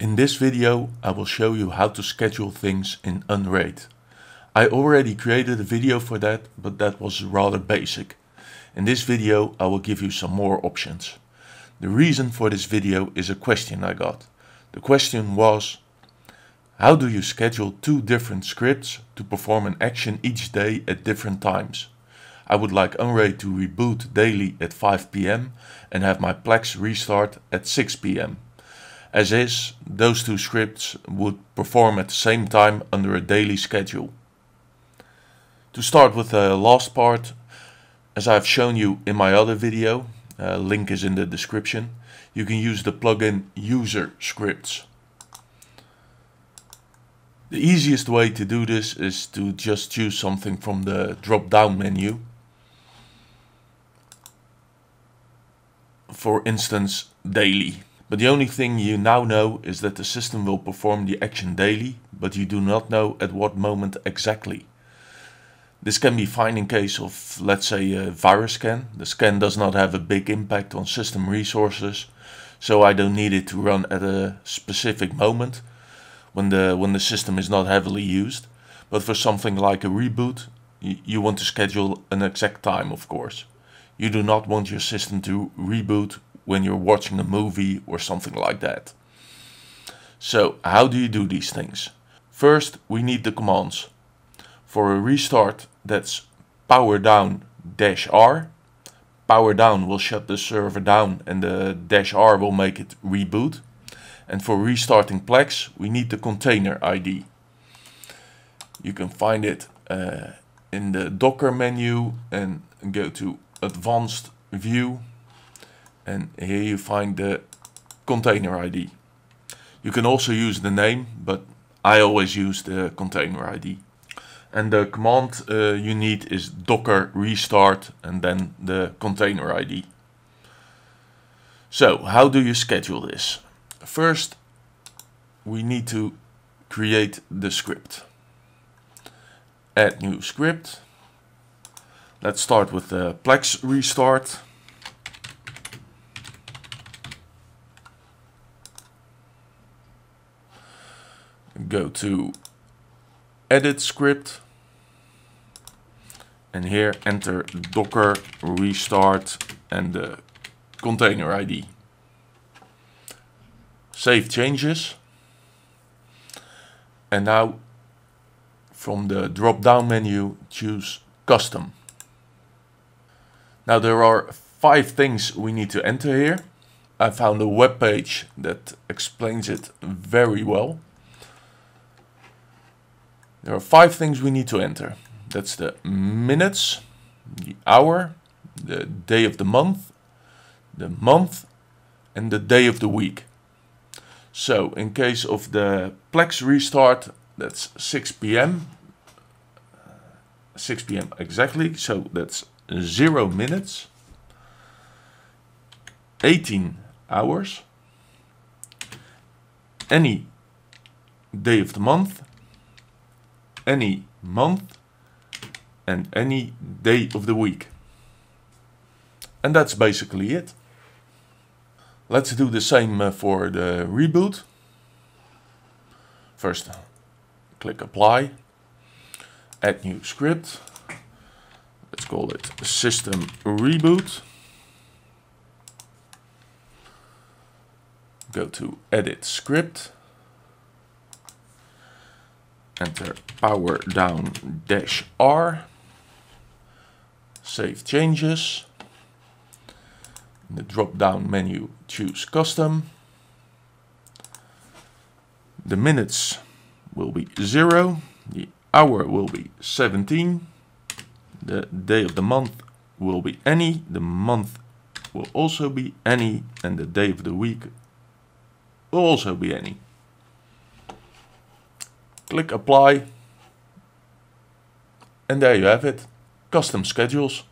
In this video, I will show you how to schedule things in Unraid. I already created a video for that, but that was rather basic. In this video, I will give you some more options. The reason for this video is a question I got. The question was, how do you schedule two different scripts to perform an action each day at different times? I would like Unraid to reboot daily at 5 PM and have my Plex restart at 6 PM. As is, those two scripts would perform at the same time under a daily schedule. To start with the last part, as I've shown you in my other video, link is in the description, you can use the plugin User Scripts. The easiest way to do this is to just choose something from the drop-down menu. For instance, daily. But the only thing you now know is that the system will perform the action daily, but you do not know at what moment exactly. This can be fine in case of, let's say, a virus scan. The scan does not have a big impact on system resources, so I don't need it to run at a specific moment when the system is not heavily used. But for something like a reboot, you want to schedule an exact time, of course. You do not want your system to reboot when you're watching a movie or something like that. So how do you do these things? First, we need the commands. For a restart, that's powerdown -r. Powerdown will shut the server down and the -r will make it reboot. And for restarting Plex, we need the container ID. You can find it in the Docker menu and go to Advanced View. And here you find the container ID. You can also use the name, but I always use the container ID. And the command you need is docker restart and then the container ID. So how do you schedule this? First, we need to create the script. Add new script. Let's start with the Plex restart. Go to edit script and here enter docker restart and the container ID. Save changes, and now from the drop down menu choose custom. Now there are 5 things we need to enter here. I found a web page that explains it very well. There are 5 things we need to enter. That's the minutes, the hour, the day of the month, and the day of the week. So in case of the Plex restart, that's 6 PM exactly. So that's 0 minutes, 18 hours, any day of the month, any month, and any day of the week. And that's basically it. Let's do the same for the reboot. First, click apply, add new script. Let's call it system reboot. Go to edit script. Enter powerdown -r. Save changes. In the drop-down menu, choose custom. The minutes will be 0. The hour will be 17. The day of the month will be any. The month will also be any. And the day of the week will also be any. Click apply, and there you have it, custom schedules.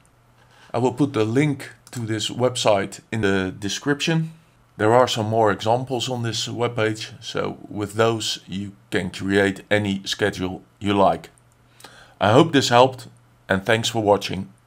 I will put the link to this website in the description. There are some more examples on this webpage, so with those you can create any schedule you like. I hope this helped, and thanks for watching.